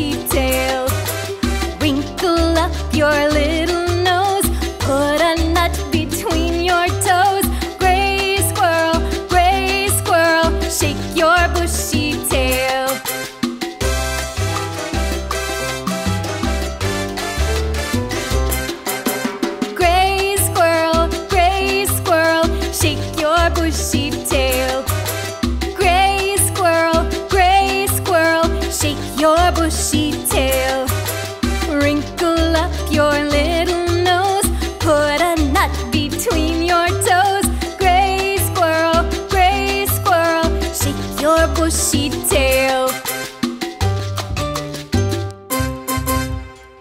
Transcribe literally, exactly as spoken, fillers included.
cheap taste.